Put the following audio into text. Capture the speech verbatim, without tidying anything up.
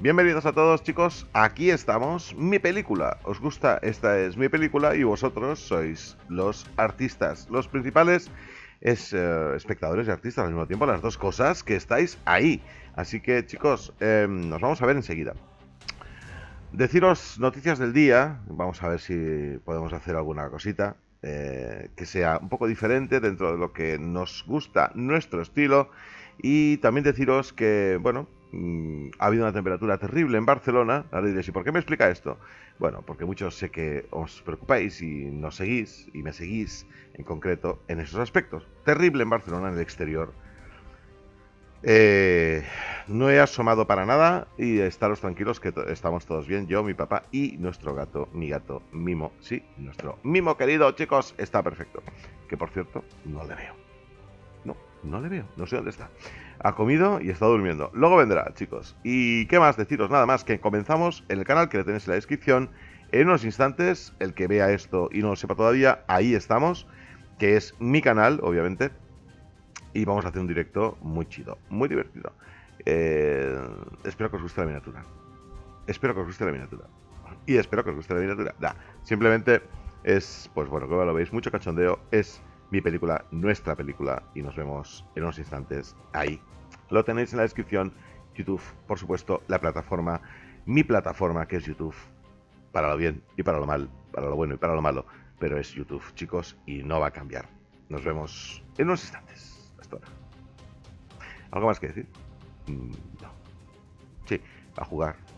Bienvenidos a todos, chicos, aquí estamos, mi película. Os gusta, esta es mi película y vosotros sois los artistas, los principales es, eh, espectadores y artistas al mismo tiempo, las dos cosas que estáis ahí. Así que, chicos, eh, nos vamos a ver enseguida. Deciros noticias del día, vamos a ver si podemos hacer alguna cosita eh, que sea un poco diferente dentro de lo que nos gusta, nuestro estilo. Y también deciros que, bueno, ha habido una temperatura terrible en Barcelona. Ahora diréis, ¿y por qué me explica esto? Bueno, porque muchos sé que os preocupáis y nos seguís, y me seguís en concreto en esos aspectos. Terrible en Barcelona, en el exterior. Eh, no he asomado para nada y estaros tranquilos que estamos todos bien. Yo, mi papá y nuestro gato, mi gato Mimo. Sí, nuestro Mimo querido, chicos, está perfecto. Que, por cierto, no le veo. No, no le veo, no sé dónde está. Ha comido y está durmiendo. Luego vendrá, chicos. Y qué más deciros, nada más que comenzamos en el canal que le tenéis en la descripción. En unos instantes, el que vea esto y no lo sepa todavía, ahí estamos, que es mi canal, obviamente. Y vamos a hacer un directo muy chido, muy divertido. eh, Espero que os guste la miniatura. Espero que os guste la miniatura. Y espero que os guste la miniatura. Nah, simplemente es, pues bueno, como lo veis, mucho cachondeo. Es mi película, nuestra película, y nos vemos en unos instantes ahí. Lo tenéis en la descripción, YouTube, por supuesto, la plataforma, mi plataforma, que es YouTube, para lo bien y para lo mal, para lo bueno y para lo malo, pero es YouTube, chicos, y no va a cambiar. Nos vemos en unos instantes. Hasta ahora. ¿Algo más que decir? No. Sí, a jugar.